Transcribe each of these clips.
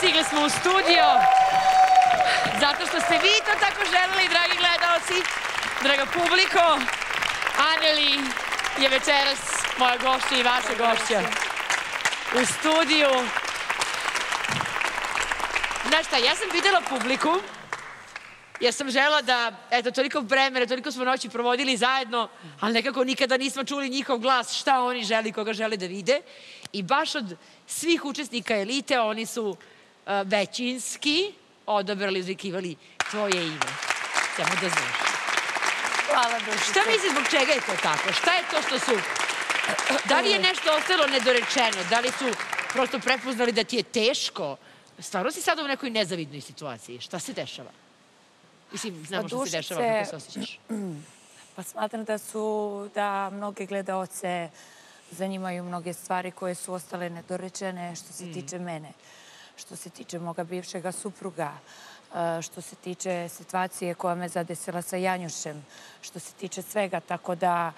stigli smo u studio. Zato što ste vi to tako želeli, dragi gledalci, draga publiko. Aneli je večeras moja gošća i vaša gošća u studiju. Znaš šta, ja sam videla publiku, jer sam žela da, eto, toliko vremena, toliko smo noći provodili zajedno, ali nekako nikada nismo čuli njihov glas, šta oni želi, koga žele da vide. I baš od svih učesnika Elite, oni su većinski odabrali, izvikivali tvoje ime. Samo da znaš. Hvala, Dušica. Šta misliš, zbog čega je to tako? Šta je to što su... Da li je nešto ostalo nedorečeno? Da li su prosto prepoznali da ti je teško? Stvarno si sada u nekoj nezavidnoj situaciji. Šta se dešava? Mislim, znamo što se dešava, kako se osjećaš. Pa smatram da mnoge gledaoce zanimaju mnoge stvari koje su ostale nedorečene što se tiče mene, što se tiče moga bivšega supruga, što se tiče situacije koja me zadesila sa Janjušem, što se tiče svega, tako da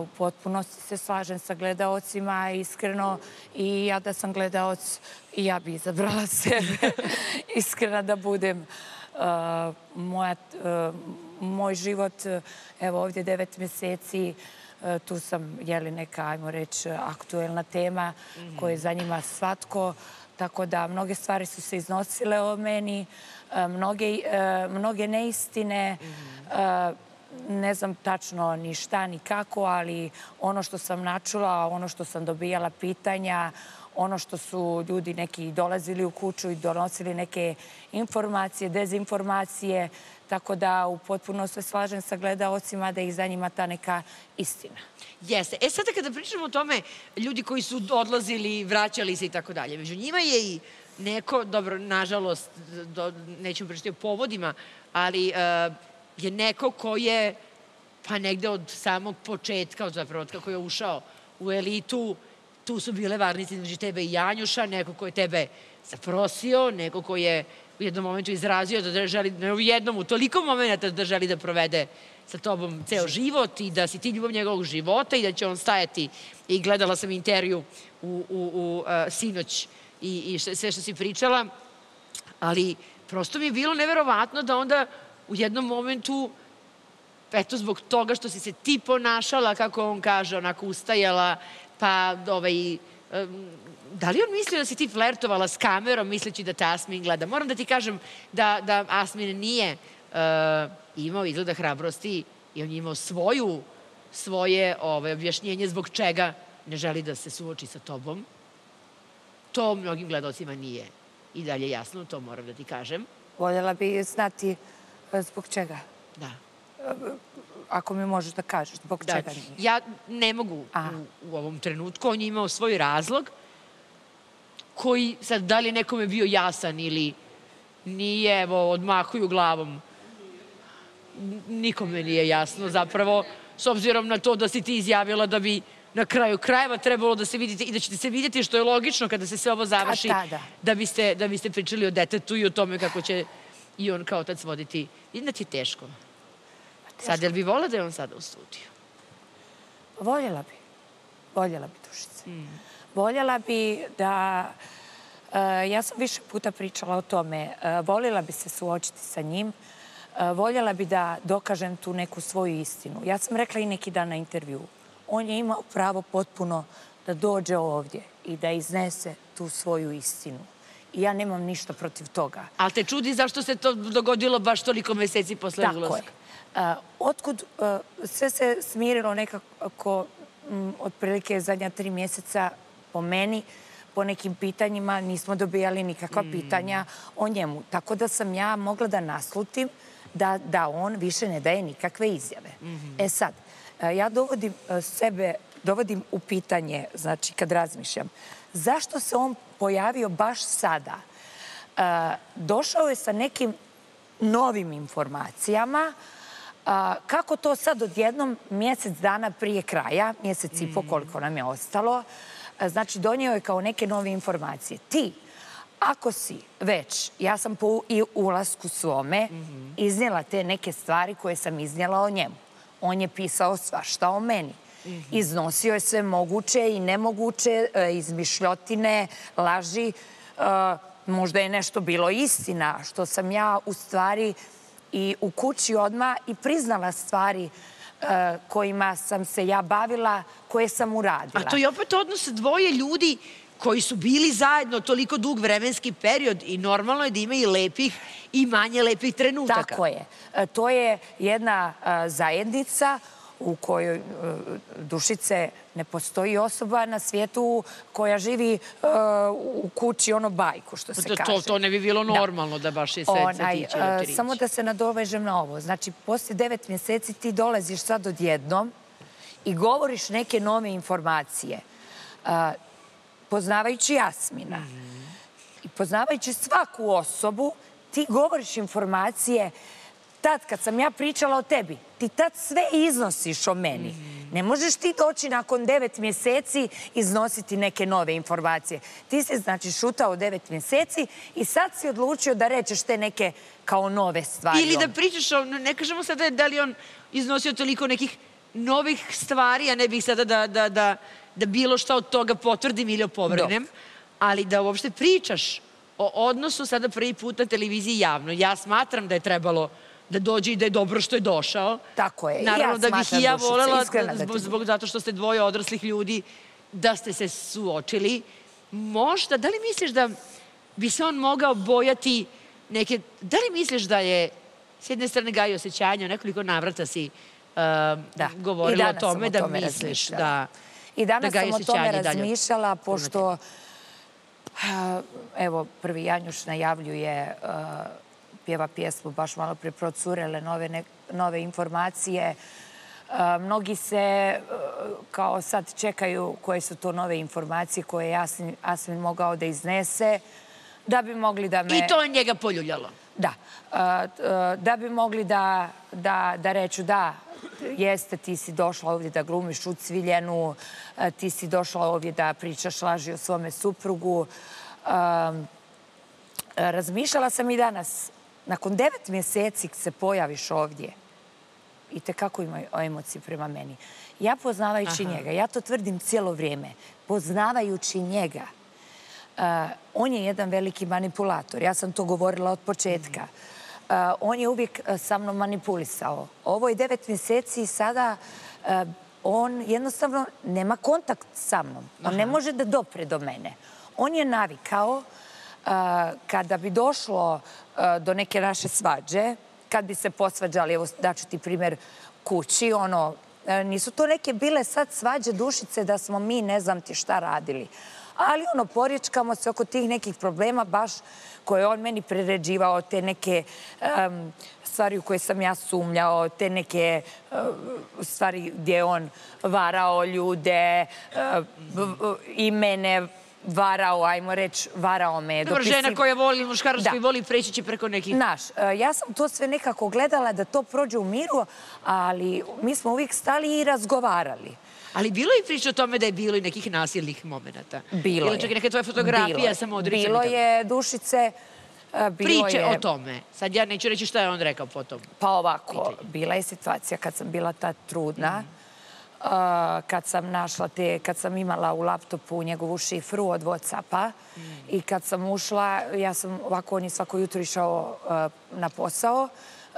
u potpunosti se slažem sa gledaocima iskreno i ja da sam gledaoc i ja bi izabrala sebe iskrena da budem. Moj život, evo ovdje 9 meseci, tu sam, jeli, neka, ajmo reći, aktuelna tema koja je za njima svatko, tako da mnoge stvari su se iznosile o meni, mnoge neistine, ne znam tačno ni šta, ni kako, ali ono što sam načula, ono što sam dobijala pitanja, ono što su ljudi neki dolazili u kuću i donosili neke informacije, dezinformacije, tako da u potpuno sve slažem sa gledaocima da ih zanima ta neka istina. Jeste. E sada kada pričamo o tome, ljudi koji su odlazili, vraćali se i tako dalje, među njima je i neko, dobro, nažalost, neću pričati o povodima, ali je neko ko je, pa negde od samog početka, od zapravo, kako je ušao u Elitu, tu su bile varnice između tebe i Janjuša, neko ko je tebe zaprosio, neko ko je u jednom momentu izrazio da želi, ne u jednom, u toliko momenta da želi da provede sa tobom ceo život i da si ti ljubav njegovog života i da će on stajati. I gledala sam intervju u sinoć i sve što si pričala, ali prosto mi je bilo neverovatno da onda u jednom momentu, eto zbog toga što si se ti ponašala, kako on kaže, onako ustajala, pa, da li on mislio da si ti flertovala s kamerom misleći da te Asmin gleda? Moram da ti kažem da Asmin nije imao izgleda hrabrosti i on je imao svoje objašnjenje zbog čega ne želi da se suoči sa tobom. To mnogim gledalcima nije i dalje jasno, to moram da ti kažem. Voljela bi znati zbog čega. Da. Ako mi možeš da kažeš, zbog čega nije? Ja ne mogu u ovom trenutku. On je imao svoj razlog koji, sad, da li je nekome bio jasan ili nije, evo, odmahuju glavom. Nikome nije jasno, zapravo, s obzirom na to da si ti izjavila da bi na kraju krajeva trebalo da se vidite i da ćete se vidjeti, što je logično kada se sve ovo završi, da biste pričali o detetu i o tome kako će i on kao otac voditi. Jedna ti je teško. Sad, jel bi volila da je on sada u studiju? Voljela bi. Voljela bi, Dušice. Voljela bi da... Ja sam više puta pričala o tome. Voljela bi se suočiti sa njim. Voljela bi da dokažem tu neku svoju istinu. Ja sam rekla i neki dan na intervjuu. On je imao pravo potpuno da dođe ovdje i da iznese tu svoju istinu. I ja nemam ništa protiv toga. Ali te čudi zašto se to dogodilo baš toliko meseci posle ulaska? Tako je. Otkud sve se smirilo nekako otprilike zadnja 3 mjeseca po meni, po nekim pitanjima, nismo dobijali nikakva pitanja o njemu. Tako da sam ja mogla da naslutim da on više ne daje nikakve izjave. E sad, ja dovodim u pitanje, znači kad razmišljam, zašto se on pojavio baš sada? Došao je sa nekim novim informacijama. Kako to sad odjednom mjesec dana prije kraja, mjesec i po koliko nam je ostalo, znači donio je kao neke nove informacije. Ti, ako si već, ja sam po ulasku svome iznijela te neke stvari koje sam iznijela o njemu. On je pisao svašta o meni. Iznosio je sve moguće i nemoguće, izmišljotine, laži. možda je nešto bilo istina, što sam ja u stvari i u kući odmah i priznala stvari kojima sam se ja bavila, koje sam uradila. A to je opet odnos dvoje ljudi koji su bili zajedno toliko dug vremenski period i normalno je da ima i lepih i manje lepih trenutaka. Tako je. To je jedna zajednica u kojoj dušice ne postoji osoba na svijetu koja živi u kući ono bajku, što se kaže. To ne bi bilo normalno da baš je sedca tići ili trići. Samo da se nadovežem na ovo. Znači, poslije 9 mjeseci ti dolaziš sad odjednom i govoriš neke nove informacije. Poznavajući Asmina i poznavajući svaku osobu, ti govoriš informacije. Tad kad sam ja pričala o tebi, ti tad sve iznosiš o meni. Ne možeš ti doći nakon 9 mjeseci iznositi neke nove informacije. Ti si, znači, šutao 9 mjeseci i sad si odlučio da rečeš te neke kao nove stvari. Ili da pričaš, ne kažemo sada da li on iznosio toliko nekih novih stvari, a ne bih sada da bilo šta od toga potvrdim ili opovrgnem, ali da uopšte pričaš o odnosu sada prvi put na televiziji javno. Ja smatram da je trebalo da dođe i da je dobro što je došao. Tako je. Naravno da bih i ja volela, zato što ste dvoje odraslih ljudi, da ste se suočili. Možda, da li misliš da bi se on mogao bojati neke... Da li misliš da je, s jedne strane, gajio osjećanje, nekoliko navrata si govorila o tome, da misliš da... I danas sam o tome razmišljala, pošto, evo, prvi Janjuš najavljuje, pjeva pjesmu, baš malo prije procurele nove informacije. Mnogi se, kao sad, čekaju koje su to nove informacije koje je Asmin mogao da iznese, da bi mogli da me... I to je njega poljuljalo. Da. Da bi mogli da reću da... Jeste, ti si došla ovdje da glumiš ucviljenu, ti si došla ovdje da pričaš laži o svome suprugu. Razmišljala sam i danas, nakon 9 mjeseci se pojaviš ovdje i tekako ima emocije prema meni. Ja poznavajući njega, ja to tvrdim cijelo vrijeme, poznavajući njega, on je jedan veliki manipulator. Ja sam to govorila od početka. On je uvijek sa mnom manipulisao. Ovo je 9 mjeseci i sada on jednostavno nema kontakt sa mnom. On ne može da dopre do mene. On je navikao kada bi došlo do neke naše svađe, kad bi se posvađali, evo daću ti primjer kući, ono, nisu to neke bile sad svađe dušice da smo mi ne znam ti šta radili. Ali ono, poriječkamo se oko tih nekih problema baš koje on meni priređivao, te neke stvari u koje sam ja sumljao, te neke stvari gdje on varao ljude i mene varao, ajmo reći, varao me. Dobar, žena koja voli muškarac koji voli preći će preko nekih... Znaš, ja sam to sve nekako gledala da to prođe u miru, ali mi smo uvijek stali i razgovarali. Ali bilo je priča o tome da je bilo i nekih nasilnih momenta. Bilo je. Čak i neka tvoja fotografija sam odricam. Bilo je, dušice, bilo je... Priče o tome. Sad ja neću reći šta je on rekao potom. Pa ovako, bila je situacija kad sam bila ta trudna, kad sam imala u laptopu njegovu šifru od Whatsappa i kad sam ušla, ja sam ovako, on je svako jutro išao na posao,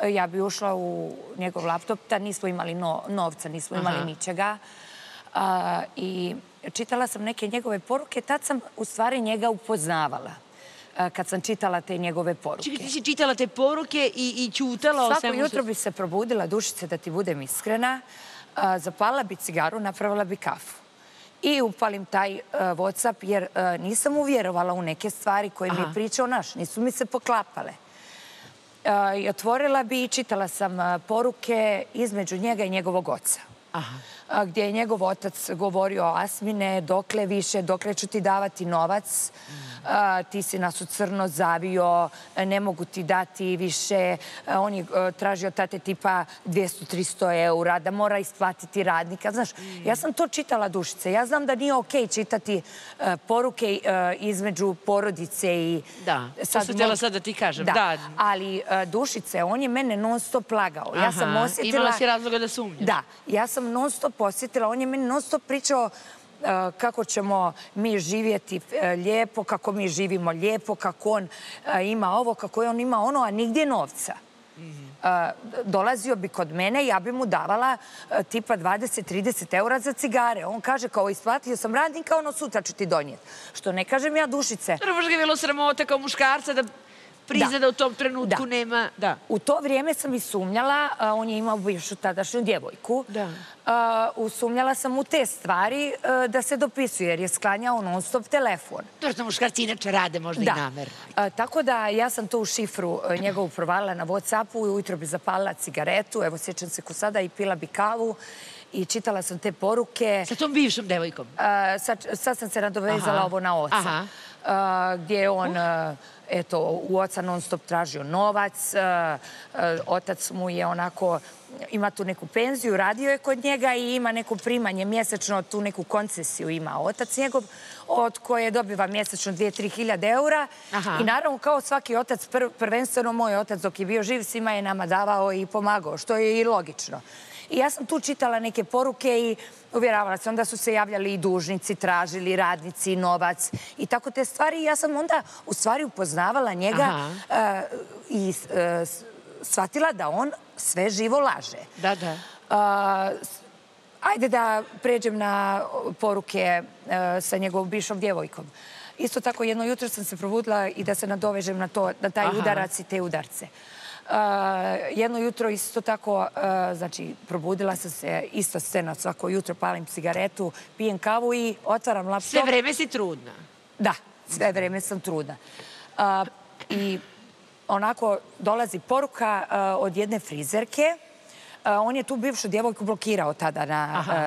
ja bi ušla u njegov laptop, tad nismo imali novca, nismo imali ničega. I čitala sam neke njegove poruke, tad sam u stvari njega upoznavala kad sam čitala te njegove poruke. Ti si čitala te poruke i ćutala o svemu? Svako jutro bi se probudila, dušice, da ti budem iskrena, zapalila bi cigaru, napravila bi kafu. I upalim taj Whatsapp jer nisam uvjerovala u neke stvari koje mi je pričao naš, nisu mi se poklapale. I otvorila bi i čitala sam poruke između njega i njegovog oca. Gdje je njegov otac govorio o Asmine, dokle više, dokle ću ti davati novac, ti si nas u crno zavio, ne mogu ti dati više, on je tražio tate tipa 200–300 eura, da mora isplatiti radnika. Znaš, ja sam to čitala, dušice, ja znam da nije okej čitati poruke između porodice i... Da, to sam htjela sad da ti kažem. Da, ali dušice, on je mene non stop lagao. Ja sam osjetila... Imala si razloga da sumnjaš. Da, ja sam non stop osjetila, on je meni non stop pričao kako ćemo mi živjeti lijepo, kako mi živimo lijepo, kako on ima ovo, kako on ima ono, a nigdje novca. Dolazio bi kod mene, ja bi mu davala tipa 20-30 eura za cigare. On kaže kao isplatio sam radnika, ono sutra ću ti donijeti. Što ne kažem ja dušice. Baš ga je bilo sramota kao muškarca da prizna da u tom trenutku nema. U to vrijeme sam i sumnjala, on je imao bivšu tadašnju djevojku. Usumnjala sam u te stvari da se dopisuje jer je sklanjao non stop telefon. Točno, muškarci inače rade možda i namerno. Tako da ja sam to u šifru njegovu provalila na Whatsappu, ujutro bi zapalila cigaretu, evo sjećam se ko sada, i pila bi kavu i čitala sam te poruke. Sa tom bivšom djevojkom? Sad sam se nadovezala ovo na oca. Gdje je on... Eto, u oca non stop tražio novac, otac mu je onako, ima tu neku penziju, radio je kod njega i ima neko primanje mjesečno, tu neku koncesiju ima otac njegov, od koje dobiva mjesečno 2-3 hiljade eura. I naravno, kao svaki otac, prvenstveno moj otac dok je bio živ, svima je nama davao i pomagao, što je i logično. I ja sam tu čitala neke poruke i uvjeravala se, onda su se javljali i dužnici, tražili radnici i novac i tako te stvari. I ja sam onda u stvari upoznavala njega i shvatila da on sve živo laže. Da, da. Ajde da pređem na poruke sa njegovom bivšom djevojkom. Isto tako, jedno jutro sam se probudila i da se nadovežem na to, na taj udarac i te udarce. Jedno jutro isto tako, znači, probudila sam se, isto scena, svako jutro palim cigaretu, pijem kavu i otvaram laptop. Sve vreme si trudna? Da, sve vreme sam trudna. I onako dolazi poruka od jedne frizerke. On je tu bivšu djevojku blokirao tada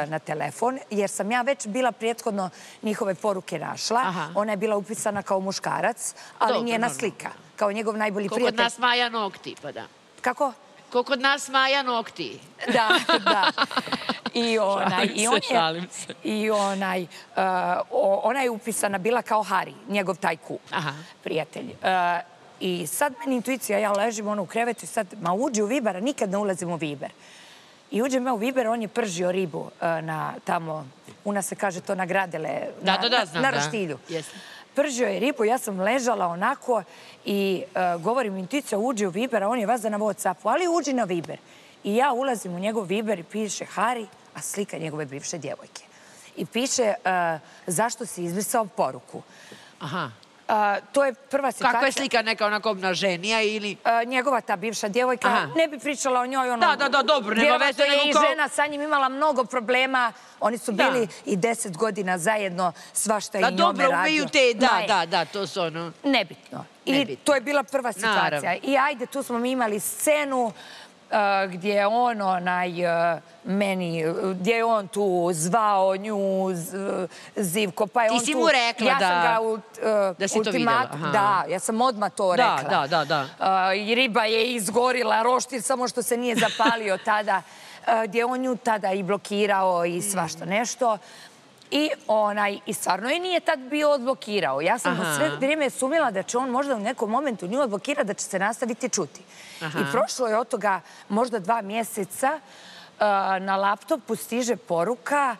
na telefon, jer sam ja već bila prethodno njihove poruke našla. Ona je bila upisana kao muškarac, ali njena slika, kao njegov najbolji prijatelj. Koliko od nas Maja nokti, pa da. Kako? Koliko od nas Maja nokti. Da, da. Šalim se. I ona je upisana bila kao Hari, njegov taj kum, prijatelj. I sad meni intuicija, ja ležim u krevetu i sad, ma uđi u Viber, a nikad ne ulazim u Viber. I uđem ja u Viber, on je pržio ribu na tamo, u nas se kaže to na gradele, na roštilju. Pržio je ribu, ja sam ležala onako i govorim intuicija, uđi u Viber, a on je vazda na Whatsappu, ali uđi na Viber. I ja ulazim u njegov Viber i piše Hari, a slika njegove bivše djevojke. I piše zašto si izbrisao poruku. To je prva situacija. Kako je slika, neka onako obnaženija ili... Njegova ta bivša djevojka, ne bi pričala o njoj ono... Da, dobro, nema veze, nego kao... I žena sa njim imala mnogo problema, oni su bili i 10 godina zajedno, svašta i njome radio. Da, dobro, umeju te, da, to su ono... Nebitno. I to je bila prva situacija. I ajde, tu smo mi imali scenu gdje je on onaj meni, gdje je on tu zvao nju Zivko, pa je on tu... Ti si mu rekla da... Ja sam ga... Da si to vidjela. Da, ja sam odmah to rekla. Da. Riba je izgorila, roštilj, samo što se nije zapalio tada, gdje je on nju tada i blokirao i svašta nešto. I stvarno je nije tad bio odblokirao. Ja sam sve vrijeme sumnjala da će on možda u nekom momentu nju odblokirati, da će se nastaviti čuti. I prošlo je od toga možda 2 mjeseca, na laptopu stiže poruka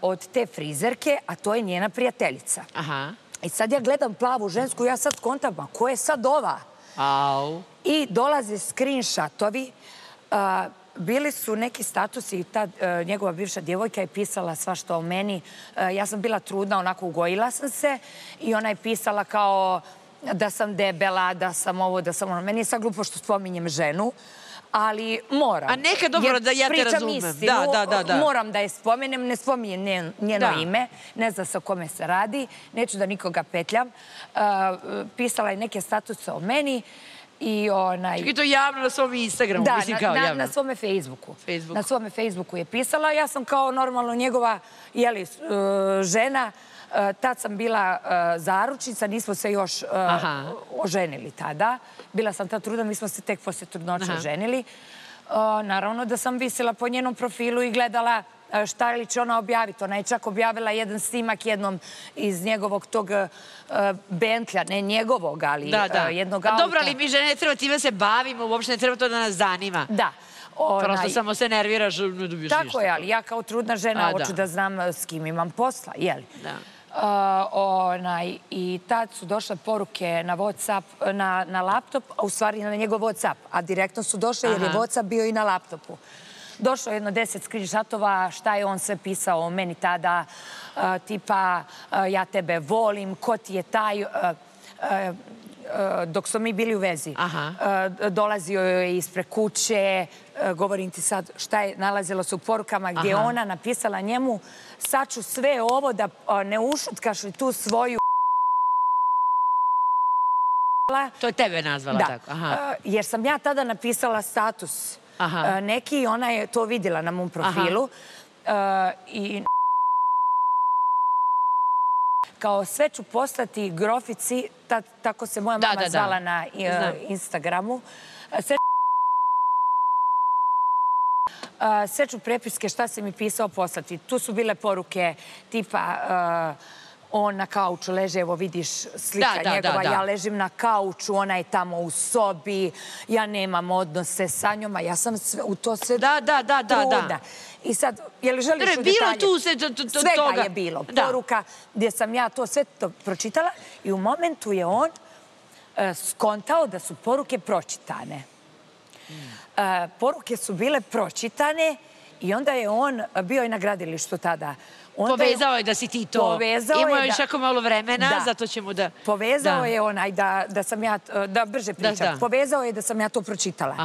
od te frizerke, a to je njena prijateljica. I sad ja gledam plavu žensku, ja sad kontam, a ko je sad ova? I dolaze screenshotovi, bili su neki statusi, ta njegova bivša djevojka je pisala svašta o meni. Ja sam bila trudna, onako ugojila sam se i ona je pisala kao da sam debela, da sam ovo, da sam ono. Meni je sad glupo što spominjem ženu, ali moram. A neka, dobro, da ja te razumem. Pričam istinu, moram da je spomenem, ne spominjem njeno ime, ne zna se o kome se radi, neću da nikoga petljam. Pisala je neke statuse o meni. Čekaj, to javno na svom Instagramu? Da, na svome Facebooku. Na svome Facebooku je pisala. Ja sam kao normalno njegova žena. Tad sam bila zaručnica, nismo se još oženili tada. Bila sam tad trudna, mi smo se tek poslije trudnoće oženili. Naravno da sam visila po njenom profilu i gledala šta li će ona objaviti. Ona je čak objavila jedan snimak jednom iz njegovog tog Bentlja, ne njegovog, ali jednog auta. Dobro, ali mi žene ne treba time se bavimo, uopšte ne treba to da nas zanima. Da. Prosto samo se nerviraš, ne dobiješ ništa. Tako je, ali ja kao trudna žena hoću da znam s kim imam posla, jel? Da. I tad su došle poruke na laptop, a u stvari na njegov WhatsApp, a direktno su došle jer je WhatsApp bio i na laptopu. Došlo je jedno 10 screenshotova, šta je on sve pisao o meni tada, tipa ja tebe volim, ko ti je taj... Dok smo mi bili u vezi, dolazio je ispred kuće, govorim ti sad šta je nalazilo se u porukama, gdje je ona napisala njemu, sad ću sve ovo da ne ušutkaš li tu svoju... To je tebe nazvala tako? Da, jer sam ja tada napisala status neki, ona je to vidjela na mom profilu i... Kao sve ću poslati grofici, tako se moja mama zvala na Instagramu. Sve ću prepiske šta si mi pisao poslati. Tu su bile poruke tipa on na kauču leže, evo vidiš slika njegova, ja ležim na kauču, ona je tamo u sobi, ja nemam odnose sa njoma, ja sam u to sve trudna. I sad, je li želiš u detalje? Svega je bilo, poruka gdje sam ja to sve to pročitala i u momentu je on skontao da su poruke pročitane. Poruke su bile pročitane i onda je on bio i na gradilištu tada. Povezao je da si ti to. Imao je još jako malo vremena, zato ćemo da... Povezao je onaj da sam ja... Da brže pričam. Povezao je da sam ja to pročitala.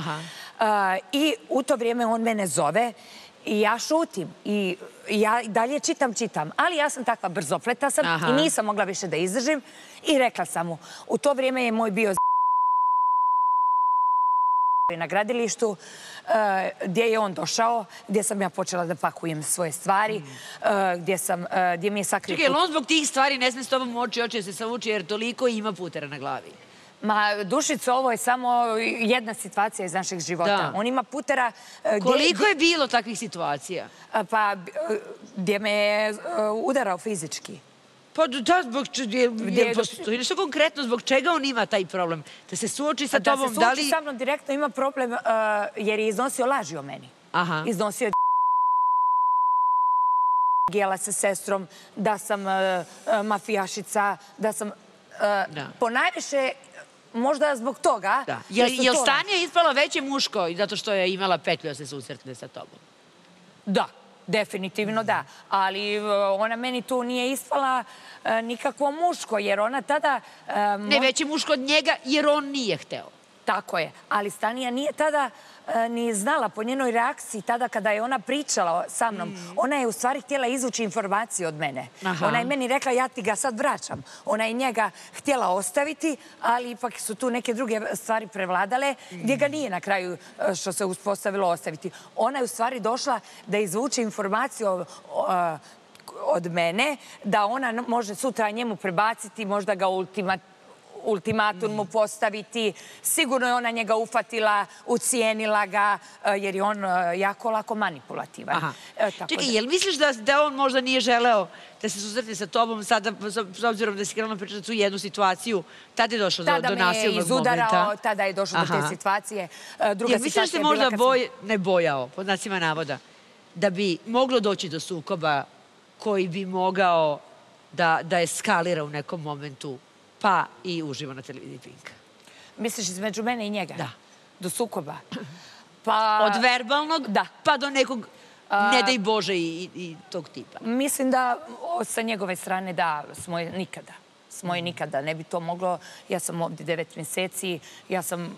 I u to vrijeme on mene zove i ja šutim. I ja dalje čitam. Ali ja sam takva brzopleta sam i nisam mogla više da izdržim. I rekla sam mu. U to vrijeme je moj bio... na gradilištu, gdje je on došao, gdje sam ja počela da pakujem svoje stvari, gdje mi je sakrio... Čekaj, on zbog tih stvari ne sme s tobom oči se savuči, jer toliko ima putera na glavi. Ma, Dušica, ovo je samo jedna situacija iz našeg života. On ima putera... Koliko je bilo takvih situacija? Pa, gdje me je udarao fizički. Pa da, zbog čega, nešto konkretno, zbog čega on ima taj problem? Da se suoči sa tobom, da li... Da se suoči sa mnom direktno ima problem, jer je iznosio laži o meni. Iznosio je gijela sa sestrom, da sam mafijašica, da sam... Ponajviše, možda zbog toga... Je li Stanija ispala veće muško zato što je imala petlju da se susretne sa tobom? Da. Definitivno da, ali ona meni tu nije ispala nikakvo muško, jer ona tada... Ne, već je muško od njega, jer on nije hteo. Tako je, ali Stanija nije tada ni znala po njenoj reakciji, tada kada je ona pričala sa mnom. Ona je u stvari htjela izvući informaciju od mene. Ona je meni rekla, ja ti ga sad vraćam. Ona je njega htjela ostaviti, ali ipak su tu neke druge stvari prevladale, gdje ga nije na kraju, što se uspostavilo, ostaviti. Ona je u stvari došla da izvuči informaciju od mene, da ona može sutra njemu prebaciti, možda ga ultimatum mu postaviti. Sigurno je ona njega ufatila, ucijenila ga, jer je on jako lako manipulativan. Čekaj, jel misliš da on možda nije želeo da se susretne sa tobom sada, s obzirom da si krenula pričala tu jednu situaciju, tada je došlo do nasilnog momenta? Tada me je izudarao, tada je došlo do te situacije. Jel misliš da se možda ne bojao, pod znacima navoda, da bi moglo doći do sukoba koji bi mogao da eskalira u nekom momentu? Pa i uživo na televiziji Pinka. Misliš između mene i njega? Da. Do sukoba? Od verbalnog pa do nekog, ne daj Bože, i tog tipa. Mislim da sa njegove strane da smo nikada. Ne bi to moglo. Ja sam ovdje 9 mjeseci. Ja sam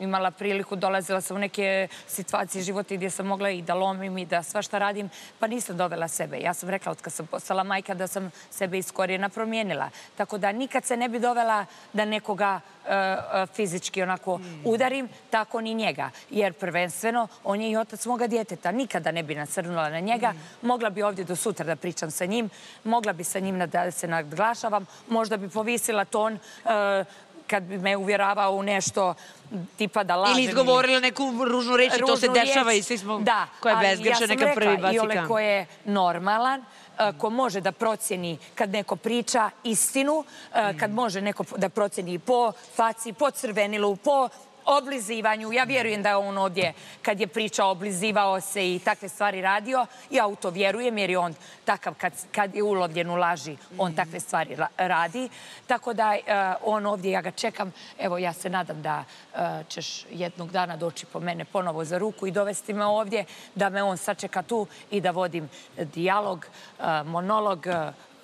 imala priliku, dolazila sam u neke situacije života gdje sam mogla i da lomim i da svašta radim, pa nisam dovela sebe. Ja sam rekla od kad sam postala majka da sam sebe iz korijena promijenila. Tako da nikad se ne bi dovela da nekoga fizički onako udarim, tako ni njega. Jer prvenstveno on je i otac moga djeteta. Nikada ne bi nasrnula na njega. Mogla bi ovdje do sutra da pričam sa njim, mogla bi sa njim da se naglašavam, možda bi povisila ton kad bi me uvjeravao u nešto tipa da lažem. Ili izgovorila neku ružnu reč i to se dešava i svi smo koja je bezgrešna, neka prvi baci kamen. Da, ali ja sam rekla i ole ko je normalan, ko može da procjeni kad neko priča istinu, kad može neko da procjeni po faci, po crvenilu, po oblizivanju. Ja vjerujem da je on ovdje, kad je pričao, oblizivao se i takve stvari radio. Ja u to vjerujem jer je on takav, kad je ulovljen u laži, on takve stvari radi. Tako da on ovdje, ja ga čekam. Evo, ja se nadam da ćeš jednog dana doći po mene ponovo za ruku i dovesti me ovdje, da me on sačeka tu i da vodim dijalog, monolog,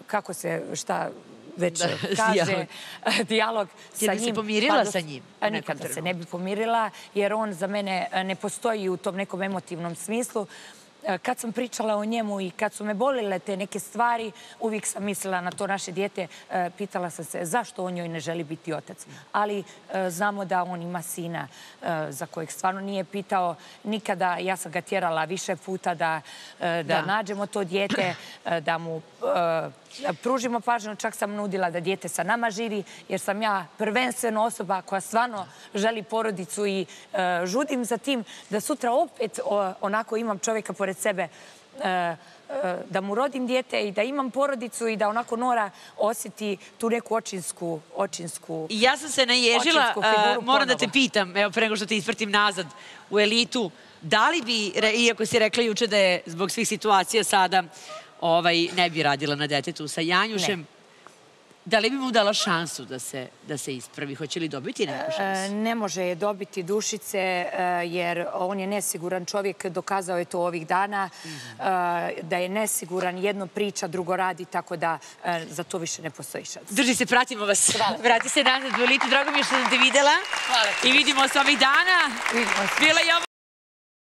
kako se, šta već kaže, dijalog sa njim. Jer bi se pomirila sa njim? Nikada se ne bi pomirila, jer on za mene ne postoji u tom nekom emotivnom smislu. Kad sam pričala o njemu i kad su me bolile te neke stvari, uvijek sam mislila na to naše dijete, pitala sam se zašto on joj ne želi biti otac. Ali znamo da on ima sina za kojeg stvarno nije pitao nikada. Ja sam ga tjerala više puta da nađemo to dijete, da mu pružimo pažnju. Čak sam nudila da dijete sa nama živi, jer sam ja prvenstveno osoba koja stvarno želi porodicu i žudim za tim da sutra opet onako imam čovjeka pored sebe, da mu rodim dijete i da imam porodicu i da onako Nora osjeti tu neku očinsku. Ja sam se naježila, moram da te pitam, evo pre nego što te isprstim nazad u Elitu, da li bi, iako si rekla juče da je zbog svih situacija sada ne bi radila na detetu sa Janjušem, da li bi mu dala šansu da se ispravi? Hoće li dobiti neku šansu? Ne može je dobiti, Dušice, jer on je nesiguran čovjek. Dokazao je to ovih dana. Da je nesiguran, jedno priča, drugo radi, tako da za to više ne postoji šans. Drži se, pratimo vas. Vrati se nazad u Elitu. Drago mi je što sam te videla. I vidimo se ovih dana. Bila je ovo